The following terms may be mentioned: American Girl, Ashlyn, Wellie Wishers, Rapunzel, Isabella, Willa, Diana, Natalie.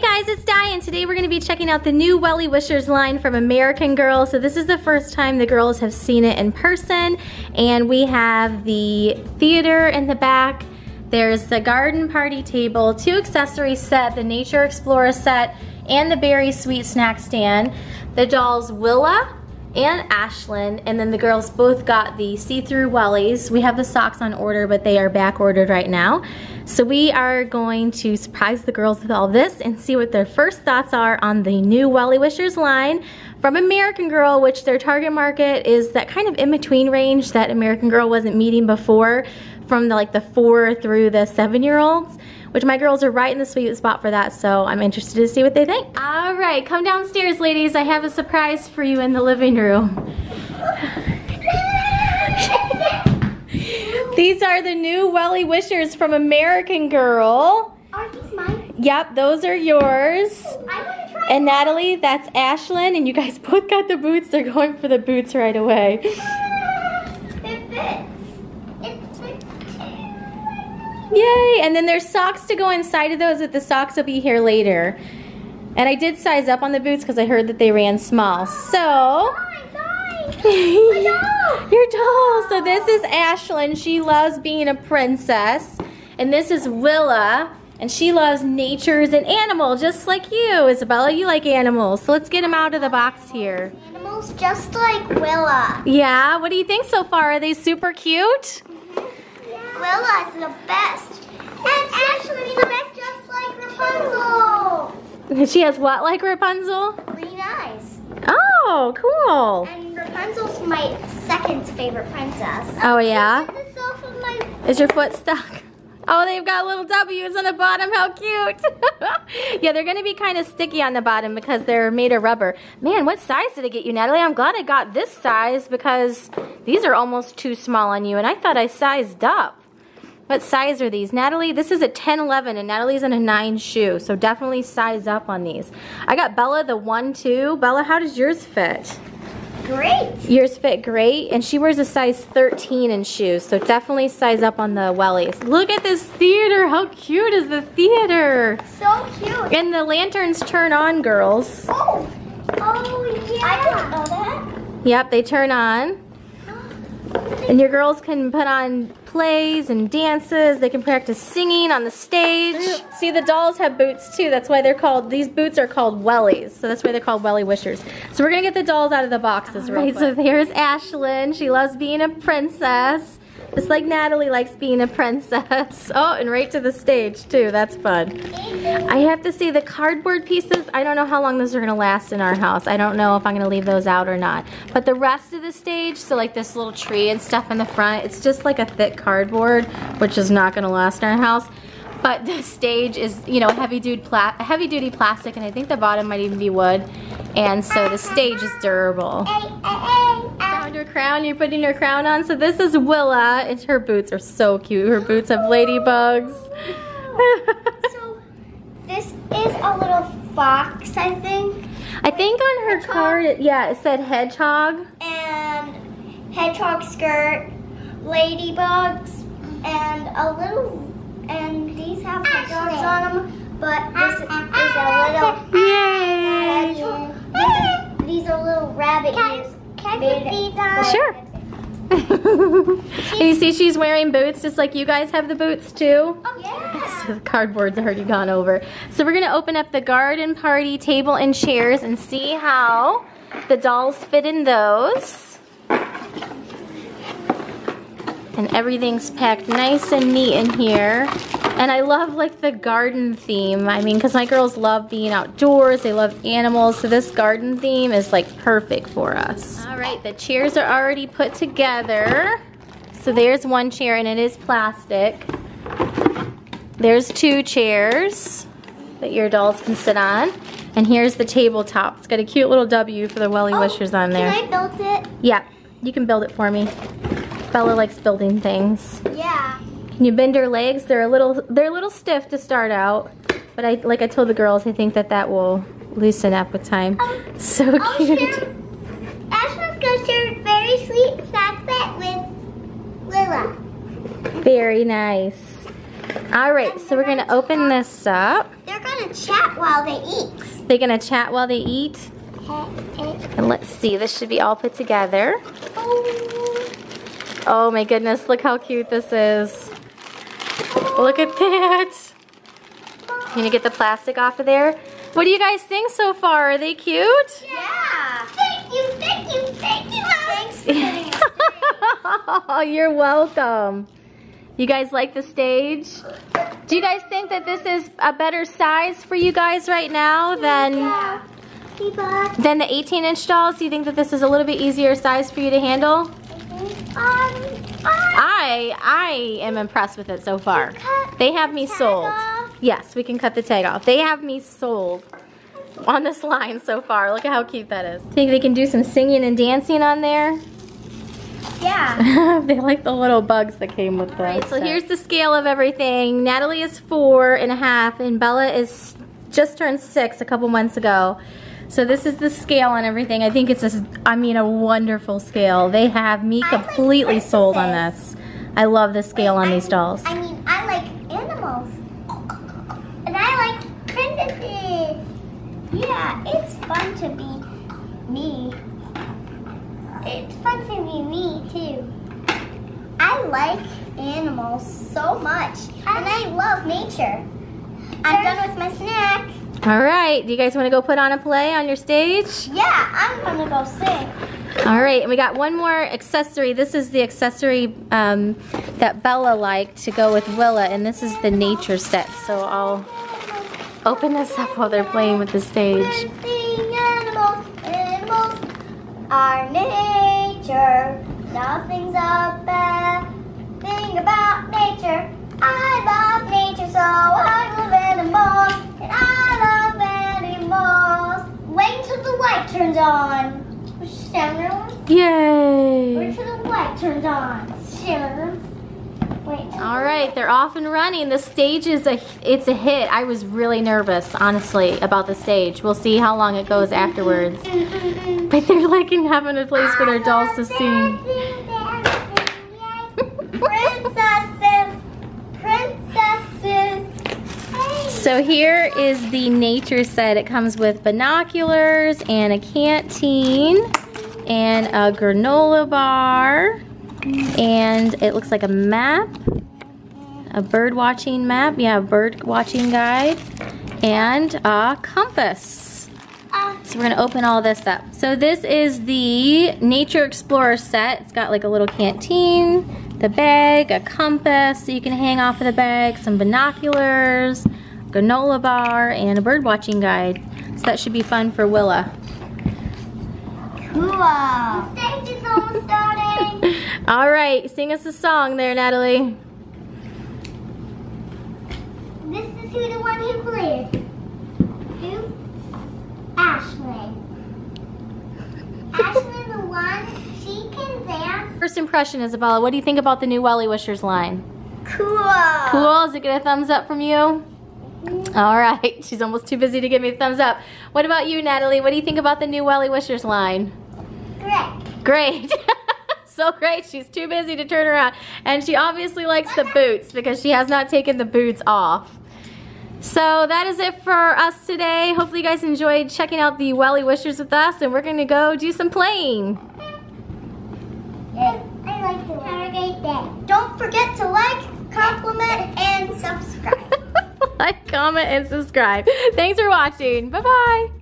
Hey guys, it's Di, and today we're gonna be checking out the new Wellie Wishers line from American Girl. So this is the first time the girls have seen it in person, and we have the theater in the back. There's the garden party table, two accessory set, the nature explorer set, and the berry sweet snack stand. The dolls Willa and Ashlyn, and then the girls both got the see-through wellies. We have the socks on order, but they are back ordered right now. So we are going to surprise the girls with all this and see what their first thoughts are on the new Wellie Wishers line from American Girl, which their target market is that kind of in-between range that American Girl wasn't meeting before, from the 4 through the 7-year-olds, which my girls are right in the sweet spot for that, so I'm interested to see what they think. All right, come downstairs, ladies. I have a surprise for you in the living room. These are the new Wellie Wishers from American Girl. Are these mine? Yep, those are yours. I want to try them. And Natalie, that's Ashlyn, and you guys both got the boots. They're going for the boots right away. It fits too. Yay, and then there's socks to go inside of those, but the socks will be here later. And I did size up on the boots because I heard that they ran small, so. Your doll. So this is Ashlyn. She loves being a princess. And this is Willa. And she loves nature and animals, just like you. Isabella, you like animals. So let's get them out of the box here. Animals just like Willa. Yeah? What do you think so far? Are they super cute? Mm-hmm. Yeah. Willa's the best. And Ashlyn's the best, just like Rapunzel. She has what like Rapunzel? Green eyes. Oh, cool. And Rapunzel's my second favorite princess. Oh, yeah? Is your foot stuck? Oh, they've got little W's on the bottom. How cute. Yeah, they're going to be kind of sticky on the bottom because they're made of rubber. Man, what size did I get you, Natalie? I'm glad I got this size because these are almost too small on you, and I thought I sized up. What size are these, Natalie? This is a 10-11, and Natalie's in a 9 shoe, so definitely size up on these. I got Bella the 1-2. Bella, how does yours fit? Great. Yours fit great, and she wears a size 13 in shoes, so definitely size up on the wellies. Look at this theater. How cute is the theater? So cute. And the lanterns turn on, girls. Oh, yeah. I didn't know that. Yep, they turn on. And your girls can put on plays and dances. They can practice singing on the stage. See, the dolls have boots too. That's why they're called, these boots are called wellies. So that's why they're called Wellie Wishers. So we're gonna get the dolls out of the boxes real quick. So there's Ashlyn. She loves being a princess. Just like Natalie likes being a princess. Oh, and right to the stage too. That's fun. I have to say the cardboard pieces, I don't know how long those are gonna last in our house. I don't know if I'm gonna leave those out or not. But the rest of the stage, so like this little tree and stuff in the front, it's just like a thick cardboard, which is not gonna last in our house. But the stage is, you know, heavy duty plastic, and I think the bottom might even be wood. And so the stage is durable. Found her crown, you're putting her crown on. So this is Willa, and her boots are so cute. Her boots have ladybugs. So this is a little fox, I think. I think on her card, yeah, it said hedgehog. And hedgehog skirt, ladybugs, and a little, and these have the dogs on them, but this is a little. Yay! Rabbit. These are little rabbit ears. Can I put these on? Sure. And you see she's wearing boots just like you guys have the boots too? Oh yeah. So the cardboard's already gone over. So we're gonna open up the garden party table and chairs and see how the dolls fit in those. And everything's packed nice and neat in here. And I love like the garden theme. I mean, because my girls love being outdoors, they love animals, so this garden theme is like perfect for us. All right, the chairs are already put together. So there's one chair, and it is plastic. There's two chairs that your dolls can sit on. And here's the tabletop. It's got a cute little W for the Wellie Wishers on there. Can I build it? Yeah, you can build it for me. Bella likes building things. Yeah. You bend her legs. They're a little stiff to start out, but I like I told the girls, I think that will loosen up with time. So cute. Ashlyn's gonna share a very sweet snack set with Willa. Very nice. All right, so we're gonna open this up. They're gonna gonna chat while they eat. They're gonna chat while they eat? And let's see, this should be all put together. Oh my goodness, look how cute this is. Look at that. Can you get the plastic off of there? What do you guys think so far? Are they cute? Yeah. Thank you, thank you, thank you. Thanks for getting us. Oh, you're welcome. You guys like the stage? Do you guys think that this is a better size for you guys right now than... Yeah. Then the 18-inch dolls, do you think that this is a little bit easier size for you to handle? Mm-hmm. I am impressed with it so far. They have me sold. Off. Yes, we can cut the tag off. They have me sold on this line so far. Look at how cute that is. Think they can do some singing and dancing on there? Yeah. They like the little bugs that came with them. All right, so here's the scale of everything. Natalie is 4.5 and Bella is just turned 6 a couple months ago. So this is the scale on everything. I think it's just, I mean, a wonderful scale. They have me completely sold on this. I love the scale on these dolls. I mean, I like animals. And I like princesses. Yeah, it's fun to be me. It's fun to be me, too. I like animals so much. And I love nature. I'm done with my snack. All right, do you guys want to go put on a play on your stage? Yeah, I'm gonna go sing. All right, and we got one more accessory. This is the accessory that Bella liked to go with Willa, and this is the nature set. So I'll open this up while they're playing with the stage. Animals are nature. Nothing's a bad thing about nature. I love nature, so I love animals, and I love animals. Wait until the light turns on. Yay! Wait until the light turns on. All right, they're off and running. The stage is it's a hit. I was really nervous, honestly, about the stage. We'll see how long it goes afterwards. But they're like having a place for their dolls to sing. So here is the nature set. It comes with binoculars and a canteen and a granola bar. And it looks like a map, a bird watching map. Yeah, a bird watching guide and a compass. So we're gonna open all this up. So this is the Nature Explorer set. It's got like a little canteen, the bag, a compass so you can hang off of the bag, some binoculars, granola bar, and a bird watching guide. So that should be fun for Willa. Cool. The stage is almost starting. All right, sing us a song there, Natalie. This is who the one who cleared. Who? Ashlyn. Ashlyn, the one, she can dance. First impression, Isabella, what do you think about the new Wellie Wishers line? Cool. Cool, does it get a thumbs up from you? All right, she's almost too busy to give me a thumbs up. What about you, Natalie? What do you think about the new Wellie Wishers line? Great. Great. So great, she's too busy to turn around. And she obviously likes the boots because she has not taken the boots off. So that is it for us today. Hopefully you guys enjoyed checking out the Wellie Wishers with us, and we're gonna go do some playing. Yeah. I like the Have a great day. Don't forget to like, compliment, and subscribe. Like, comment, and subscribe. Thanks for watching. Bye-bye.